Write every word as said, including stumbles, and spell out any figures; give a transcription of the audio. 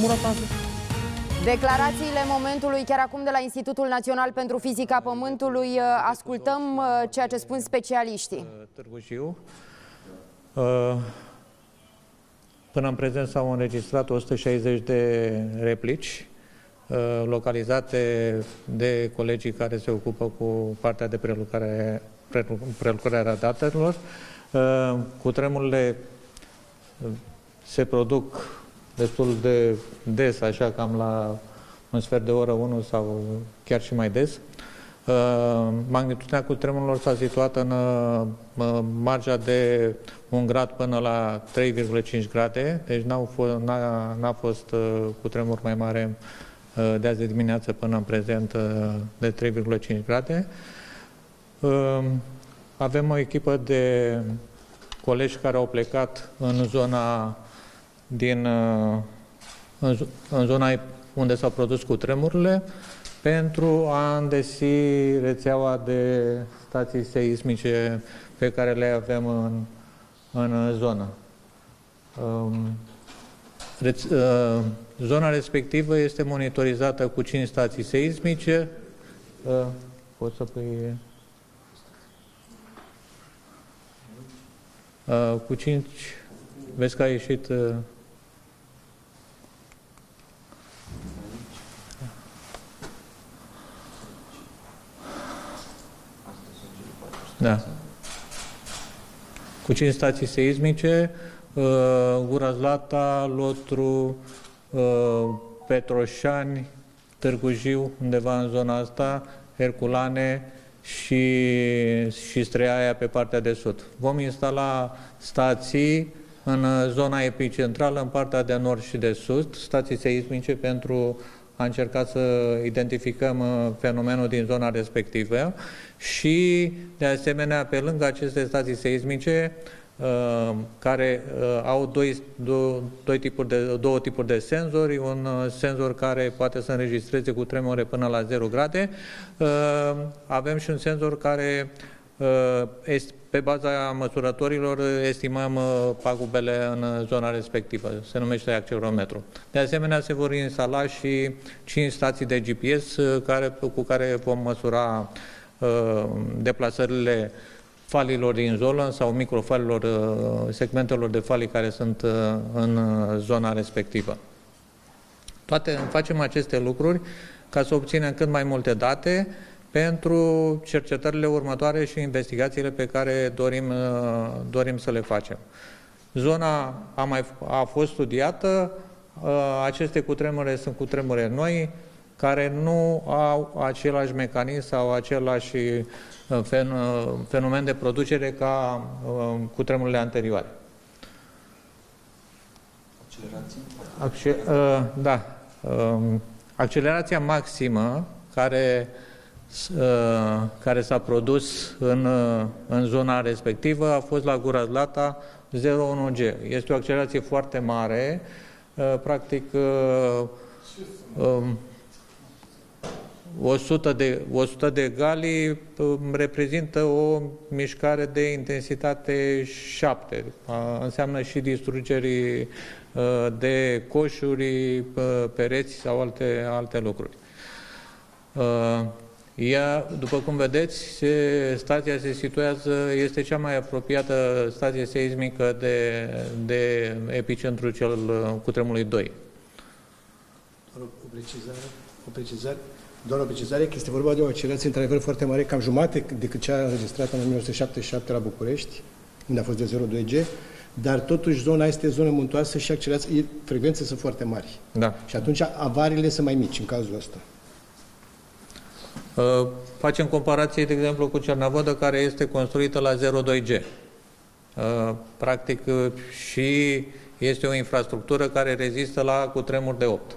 murat azi. Declarațiile momentului, chiar acum de la Institutul Național pentru Fizica Pământului. Ascultăm ceea ce spun specialiștii. Târgu Jiu. Până în prezent s-au înregistrat o sută șaizeci de replici localizate de colegii care se ocupă cu partea de prelucrare, prelucrarea datelor. Cutremurile se produc destul de des, așa cam la un sfert de oră, unu sau chiar și mai des. Magnitudinea cutremurilor s-a situat în marja de un grad până la trei virgulă cinci grade, deci n-a fost cutremur mai mare de azi de dimineață până în prezent de trei virgulă cinci grade. Avem o echipă de colegi care au plecat în zona, din, în zona unde s-au produs cutremurile pentru a îndesi rețeaua de stații seismice pe care le avem în, în zonă. Zona respectivă este monitorizată cu cinci stații seismice. Pot să pui... Cu cinci... Vezi că a ieșit... Da. Cu cinci stații seismice, Gura Zlata, Lotru, Petroșani, Târgu Jiu, undeva în zona asta, Herculane și, și Streaia pe partea de sud. Vom instala stații în zona epicentrală, în partea de nord și de sud, stații seismice pentru a încerca să identificăm fenomenul din zona respectivă și, de asemenea, pe lângă aceste stații seismice, care au doi, doi, doi tipuri de, două tipuri de senzori, un senzor care poate să înregistreze cu tremure până la zero grade, avem și un senzor care, pe baza măsurătorilor, estimăm pagubele în zona respectivă, se numește accelerometru. De asemenea, se vor instala și cinci stații de G P S care, cu care vom măsura deplasările falilor din zonă sau microfalilor, segmentelor de falii care sunt în zona respectivă. Toate facem aceste lucruri ca să obținem cât mai multe date pentru cercetările următoare și investigațiile pe care dorim, dorim să le facem. Zona a, mai, a fost studiată, aceste cutremure sunt cutremure noi, care nu au același mecanism sau același fenomen de producere ca cutremurile anterioare. Accelerație? Acce da. Accelerația maximă care care s-a produs în, în zona respectivă a fost la Gura Zlata zero unu G. Este o accelerație foarte mare, practic o sută de, o sută de gali reprezintă o mișcare de intensitate șapte. Înseamnă și distrugerii de coșuri, pereți sau alte, alte lucruri. Ea, după cum vedeți, se, stația se situează, este cea mai apropiată stație seismică de, de epicentrul cel cutremului doi. Doar o precizare, o precizare, doar o precizare că este vorba de o accelerație într-adevăr foarte mare, cam jumate decât cea înregistrată în o mie nouă sute șaptezeci și șapte la București, unde a fost de zero doi G, dar totuși zona este zonă muntoasă și accelerații, frecvențe sunt foarte mari. Da. Și atunci avariile sunt mai mici în cazul ăsta. Uh, facem comparație, de exemplu, cu Cernavodă, care este construită la zero doi G. Uh, practic, uh, și este o infrastructură care rezistă la cutremuri de opt.